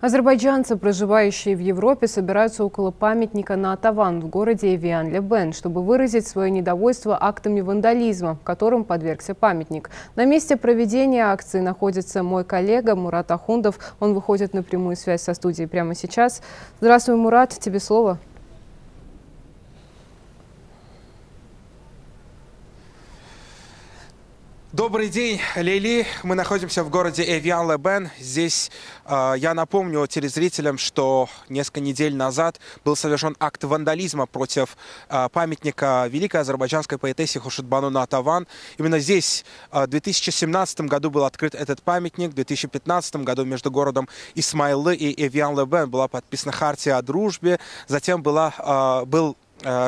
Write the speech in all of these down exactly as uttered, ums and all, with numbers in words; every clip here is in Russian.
Азербайджанцы, проживающие в Европе, собираются около памятника Натаван в городе Эвиан-ле-Бен, чтобы выразить свое недовольство актами вандализма, которым подвергся памятник. На месте проведения акции находится мой коллега Мурат Ахундов. Он выходит на прямую связь со студией прямо сейчас. Здравствуй, Мурат, тебе слово. Добрый день, Лили. Мы находимся в городе Эвиан-ле-Бен. Здесь э, я напомню телезрителям, что несколько недель назад был совершен акт вандализма против э, памятника великой азербайджанской поэтессе Хуршидбану Натаван. Именно здесь э, в две тысячи семнадцатом году был открыт этот памятник. В две тысячи пятнадцатом году между городом Исмаиллы и Эвиан-ле-Бен была подписана хартия о дружбе. Затем была, э, был...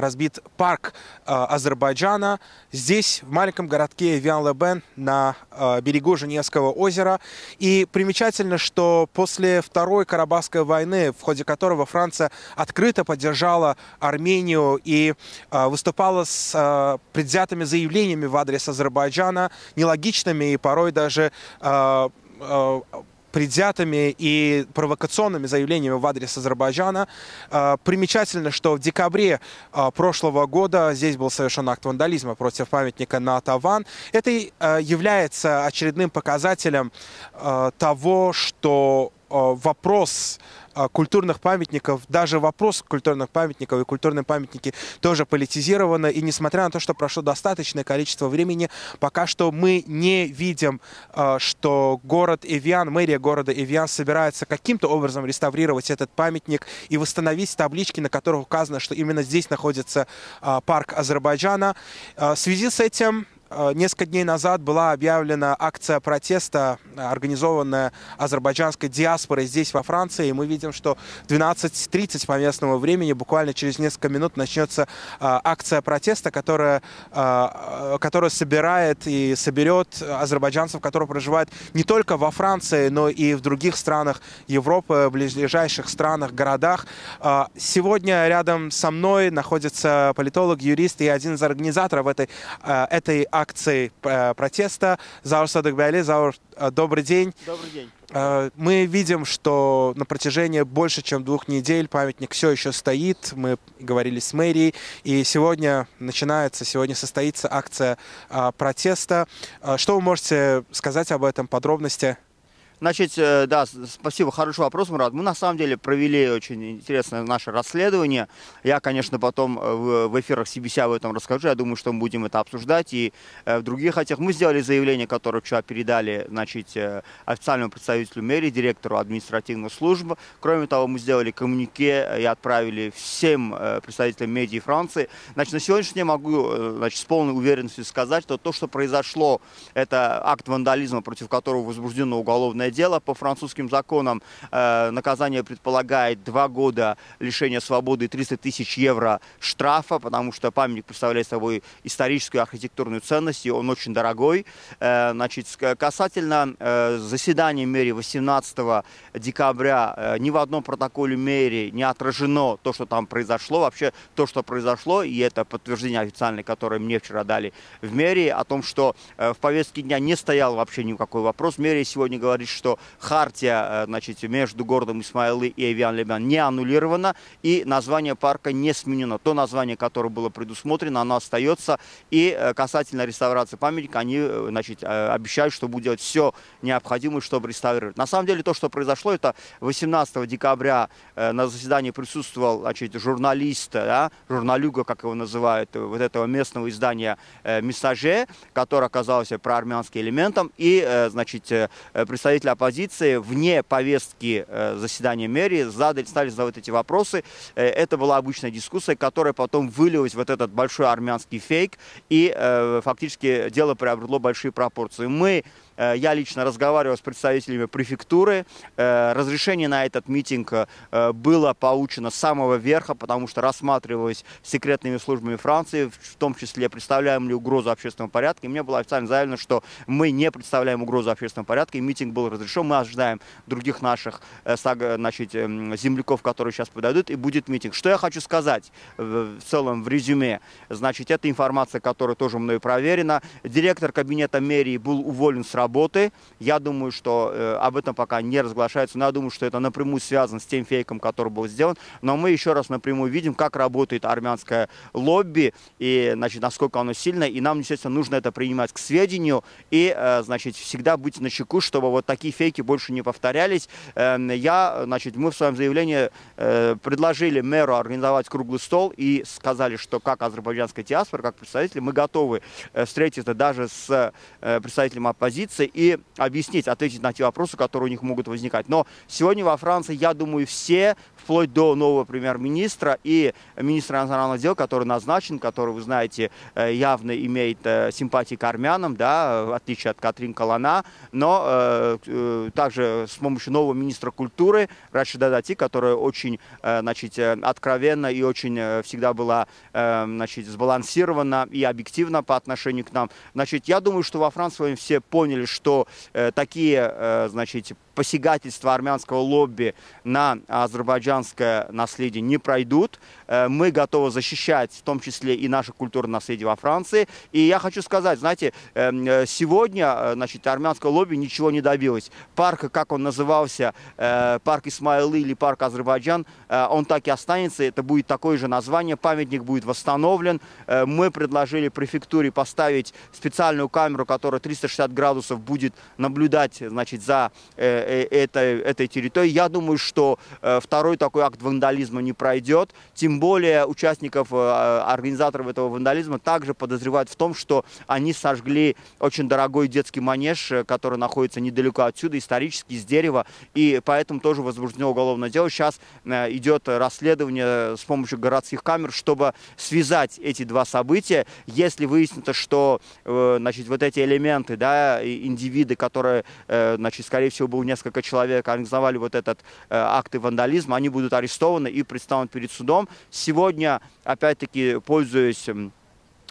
разбит парк Азербайджана. Здесь, в маленьком городке Эвиан-ле-Бен, на берегу Женевского озера. И примечательно, что после Второй Карабахской войны, в ходе которого Франция открыто поддержала Армению и выступала с предвзятыми заявлениями в адрес Азербайджана, нелогичными и порой даже предвзятыми и провокационными заявлениями в адрес Азербайджана. Примечательно, что в декабре прошлого года здесь был совершен акт вандализма против памятника Натаван. Это является очередным показателем того, что вопрос культурных памятников, даже вопрос культурных памятников и культурные памятники тоже политизированы. И несмотря на то, что прошло достаточное количество времени, пока что мы не видим, что город Эвиан, мэрия города Эвиан собирается каким-то образом реставрировать этот памятник и восстановить таблички, на которых указано, что именно здесь находится парк Азербайджана. В связи с этим несколько дней назад была объявлена акция протеста, организованная азербайджанской диаспорой здесь, во Франции. И мы видим, что в двенадцать тридцать по местному времени, буквально через несколько минут, начнется акция протеста, которая, которая собирает и соберет азербайджанцев, которые проживают не только во Франции, но и в других странах Европы, в ближайших странах, городах. Сегодня рядом со мной находится политолог, юрист и один из организаторов этой акции. акции протеста Заур Садыгбейли. Заур, добрый день. Добрый день. Мы видим, что на протяжении больше чем двух недель памятник все еще стоит. Мы говорили с мэрией, и сегодня начинается, сегодня состоится акция протеста. Что вы можете сказать об этом, подробности? Значит, да, спасибо, хороший вопрос, Мурат. Мы на самом деле провели очень интересное наше расследование. Я, конечно, потом в эфирах си би си об этом расскажу. Я думаю, что мы будем это обсуждать. И в других этих мы сделали заявление, которое вчера передали, значит, официальному представителю мэрии, директору административных служб. Кроме того, мы сделали коммюнике и отправили всем представителям медиа Франции. Значит, на сегодняшний день могу, значит, с полной уверенностью сказать, что то, что произошло, это акт вандализма, против которого возбуждено уголовное дело. Дело по французским законам э, наказание предполагает два года лишения свободы и триста тысяч евро штрафа, потому что памятник представляет собой историческую архитектурную ценность, и он очень дорогой. Э, значит, касательно э, заседания мэрии восемнадцатого декабря, э, ни в одном протоколе мэрии не отражено то, что там произошло. Вообще то, что произошло, и это подтверждение официальное, которое мне вчера дали в мэрии, о том, что э, в повестке дня не стоял вообще никакой вопрос. Мэрия сегодня говорит, что что хартия, значит, между городом Исмаиллы и Эвиан-ле-Бен не аннулирована, и название парка не сменено. То название, которое было предусмотрено, оно остается. И касательно реставрации памятника, они, значит, обещают, что будут делать все необходимое, чтобы реставрировать. На самом деле, то, что произошло, это восемнадцатого декабря на заседании присутствовал, значит, журналист, да, журналюга, как его называют, вот этого местного издания «Мессаже», который оказался проармянским элементом, и, значит, представитель оппозиции вне повестки заседания мэрии задали, стали задавать эти вопросы. Это была обычная дискуссия, которая потом вылилась в вот этот большой армянский фейк, и э, фактически дело приобрело большие пропорции. Мы Я лично разговаривал с представителями префектуры. Разрешение на этот митинг было получено с самого верха, потому что рассматривалось секретными службами Франции, в том числе, представляем ли угрозу общественного порядка. И мне было официально заявлено, что мы не представляем угрозу общественного порядка, и митинг был разрешен. Мы ожидаем других наших, значит, земляков, которые сейчас подойдут, и будет митинг. Что я хочу сказать в целом в резюме? Значит, это информация, которая тоже мной проверена. Директор кабинета мэрии был уволен сразу работы. Я думаю, что э, об этом пока не разглашается, но я думаю, что это напрямую связано с тем фейком, который был сделан. Но мы еще раз напрямую видим, как работает армянское лобби и, значит, насколько оно сильно. И нам, естественно, нужно это принимать к сведению и, э, значит, всегда быть начеку, чтобы вот такие фейки больше не повторялись. Э, я, значит, мы в своем заявлении э, предложили мэру организовать круглый стол и сказали, что как азербайджанская диаспора, как представители, мы готовы встретиться даже с представителем оппозиции и объяснить, ответить на те вопросы, которые у них могут возникать. Но сегодня во Франции, я думаю, все, вплоть до нового премьер-министра и министра иностранных дел, который назначен, который, вы знаете, явно имеет симпатии к армянам, да, в отличие от Катрин Калана, но э, также с помощью нового министра культуры Рашида Дати, которая очень, значит, откровенно и очень всегда была, значит, сбалансирована и объективна по отношению к нам. Значит, я думаю, что во Франции все поняли, что э, такие, э, значит, посягательства армянского лобби на азербайджанское наследие не пройдут. Мы готовы защищать, в том числе, и наше культурное наследие во Франции. И я хочу сказать, знаете, сегодня, значит, армянское лобби ничего не добилось. Парк, как он назывался, парк Исмаиллы или парк Азербайджан, он так и останется. Это будет такое же название, памятник будет восстановлен. Мы предложили префектуре поставить специальную камеру, которая триста шестьдесят градусов будет наблюдать, значит, за этой, этой территории. Я думаю, что второй такой акт вандализма не пройдет. Тем более участников, организаторов этого вандализма также подозревают в том, что они сожгли очень дорогой детский манеж, который находится недалеко отсюда, исторически, из дерева. И поэтому тоже возбуждено уголовное дело. Сейчас идет расследование с помощью городских камер, чтобы связать эти два события. Если выяснится, что, значит, вот эти элементы, да, индивиды, которые, значит, скорее всего, было несколько человек, организовали вот этот э, акт вандализма, они будут арестованы и предстанут перед судом. Сегодня, опять-таки, пользуясь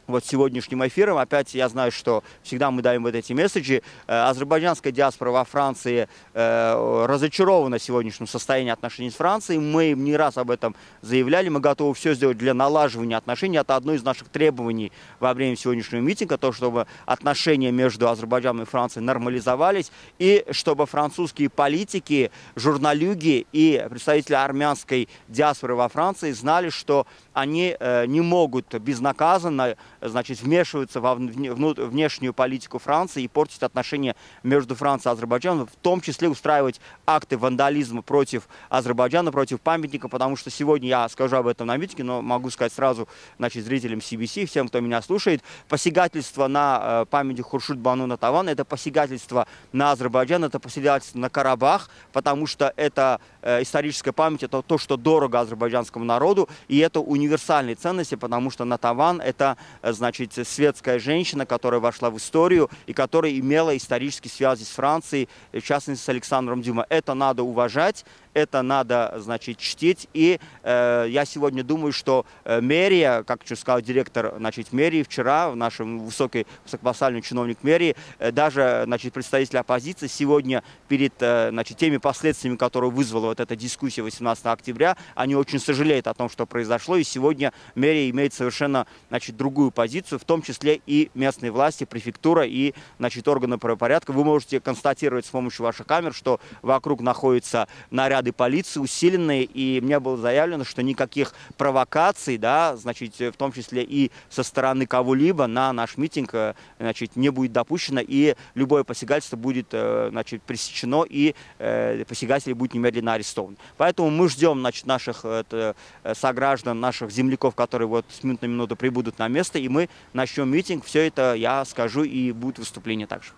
вот сегодняшним эфиром, опять я знаю, что всегда мы даем вот эти месседжи. Азербайджанская диаспора во Франции э, разочарована сегодняшним состоянием отношений с Францией. Мы им не раз об этом заявляли. Мы готовы все сделать для налаживания отношений. Это одно из наших требований во время сегодняшнего митинга, то, чтобы отношения между Азербайджаном и Францией нормализовались, и чтобы французские политики, журналюги и представители армянской диаспоры во Франции знали, что они э, не могут безнаказанно, значит, вмешиваются во внешнюю политику Франции и портить отношения между Францией и Азербайджаном, в том числе устраивать акты вандализма против Азербайджана, против памятника, потому что сегодня, я скажу об этом на митинге, но могу сказать сразу, значит, зрителям си би си, всем, кто меня слушает, посягательство на памяти Хуршидбану Натаван — это посягательство на Азербайджан, это посягательство на Карабах, потому что это историческая память, это то, что дорого азербайджанскому народу, и это универсальные ценности, потому что Натаван — это, значит, светская женщина, которая вошла в историю и которая имела исторические связи с Францией, в частности, с Александром Дюма. Это надо уважать, это надо, значит, чтить. И э, я сегодня думаю, что мэрия, как сказал директор, значит, мэрии вчера, наш высокий, высокопоставленный чиновник мэрии, даже, значит, представители оппозиции сегодня перед, значит, теми последствиями, которые вызвала вот эта дискуссия восемнадцатого октября, они очень сожалеют о том, что произошло. И сегодня мэрия имеет совершенно, значит, другую позицию, в том числе и местные власти, префектура и, значит, органы правопорядка. Вы можете констатировать с помощью ваших камер, что вокруг находится наряд полиции усиленные, и мне было заявлено, что никаких провокаций, да, значит, в том числе и со стороны кого-либо, на наш митинг, значит, не будет допущено, и любое посягательство будет, значит, пресечено, и э, посягатели будут немедленно арестованы. Поэтому мы ждем, значит, наших э, сограждан, наших земляков, которые вот с минуты на минуту прибудут на место, и мы начнем митинг. Все это я скажу, и будет выступление также.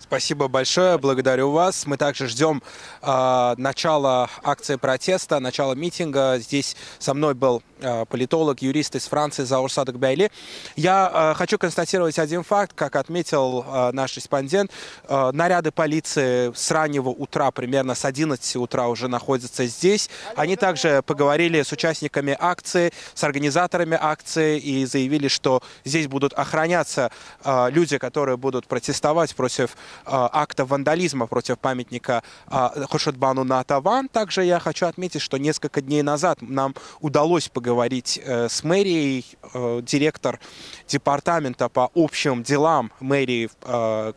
Спасибо большое, благодарю вас. Мы также ждем э, начала акции протеста, начала митинга. Здесь со мной был э, политолог, юрист из Франции Заур Садыгбейли. Я э, хочу констатировать один факт, как отметил э, наш респондент. Э, наряды полиции с раннего утра, примерно с одиннадцати утра, уже находятся здесь. Они также поговорили с участниками акции, с организаторами акции и заявили, что здесь будут охраняться э, люди, которые будут протестовать против полиции, акта вандализма против памятника Хуршидбану Натаван. Также я хочу отметить, что несколько дней назад нам удалось поговорить с мэрией. Директор департамента по общим делам мэрии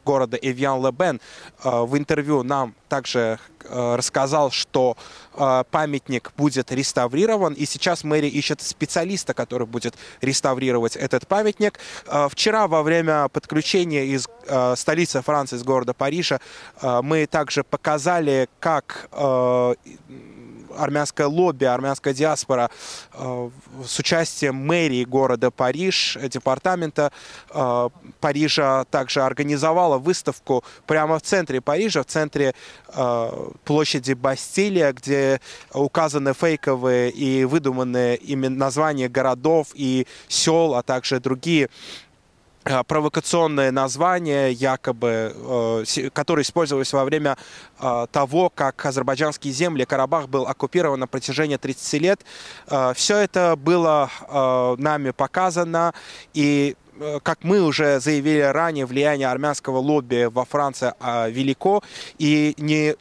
города Эвиан-ле-Бен в интервью нам также рассказал, что памятник будет реставрирован, и сейчас мэрия ищет специалиста, который будет реставрировать этот памятник. Вчера во время подключения из столицы Франции, из города Парижа, мы также показали, как армянское лобби, армянская диаспора с участием мэрии города Париж, департамента Парижа также организовала выставку прямо в центре Парижа, в центре площади Бастилия, где указаны фейковые и выдуманные именно названия городов и сел, а также другие провокационные названия, якобы, которые использовались во время того, как азербайджанские земли, Карабах был оккупирован на протяжении тридцати лет. Все это было нами показано, и как мы уже заявили ранее, влияние армянского лобби во Франции велико, и не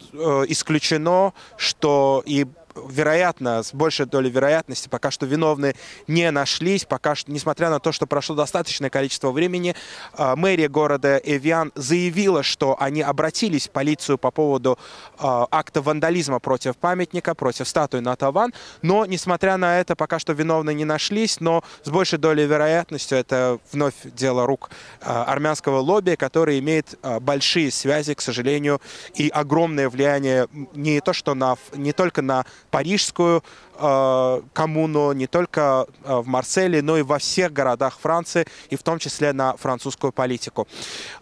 исключено, что и вероятно, с большей долей вероятности, пока что виновные не нашлись. Пока что, несмотря на то, что прошло достаточное количество времени, мэрия города Эвиан заявила, что они обратились в полицию по поводу акта вандализма против памятника, против статуи Натаван. Но, несмотря на это, пока что виновные не нашлись. Но с большей долей вероятности это вновь дело рук армянского лобби, который имеет большие связи, к сожалению, и огромное влияние не то, что на, не только на парижскую э, коммуну, не только э, в Марселе, но и во всех городах Франции, и в том числе на французскую политику.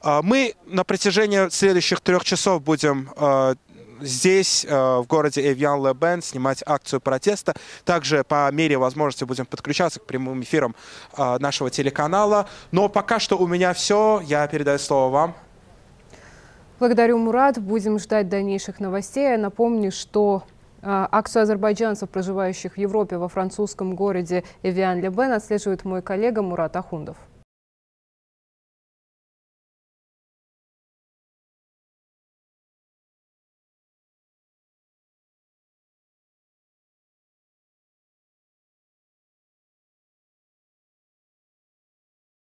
Э, мы на протяжении следующих трех часов будем э, здесь, э, в городе Эвиан-ле-Бен, снимать акцию протеста. Также по мере возможности будем подключаться к прямым эфирам э, нашего телеканала. Но пока что у меня все. Я передаю слово вам. Благодарю, Мурат. Будем ждать дальнейших новостей. Я напомню, что акцию азербайджанцев, проживающих в Европе, во французском городе Эвиан-ле-Бен, отслеживает мой коллега Мурат Ахундов.